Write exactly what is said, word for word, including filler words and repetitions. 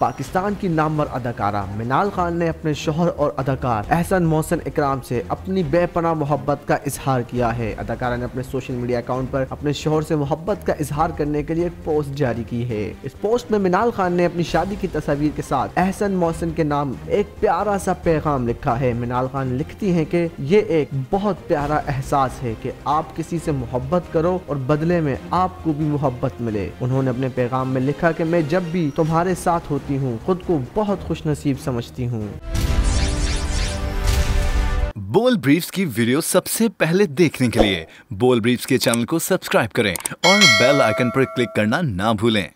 पाकिस्तान की नामवर अदाकारा मीनल खान ने अपने शोहर और अदाकार अहसन मोहसिन इकराम से अपनी बेपनाह मोहब्बत का इजहार किया है। अदाकारा ने अपने सोशल मीडिया अकाउंट पर अपने शोहर से मोहब्बत का इजहार करने के लिए एक पोस्ट जारी की है। इस पोस्ट में मीनल खान ने अपनी शादी की तस्वीर के साथ अहसन मोहसिन के नाम एक प्यारा सा पैगाम लिखा है। मीनल खान लिखती है की ये एक बहुत प्यारा एहसास है की आप किसी से मोहब्बत करो और बदले में आपको भी मोहब्बत मिले। उन्होंने अपने पैगाम में लिखा की मैं जब भी तुम्हारे साथ होती हूँ खुद को बहुत खुशनसीब समझती हूँ। बोल ब्रीफ्स की वीडियो सबसे पहले देखने के लिए बोल ब्रीफ्स के चैनल को सब्सक्राइब करें और बेल आइकन पर क्लिक करना ना भूलें।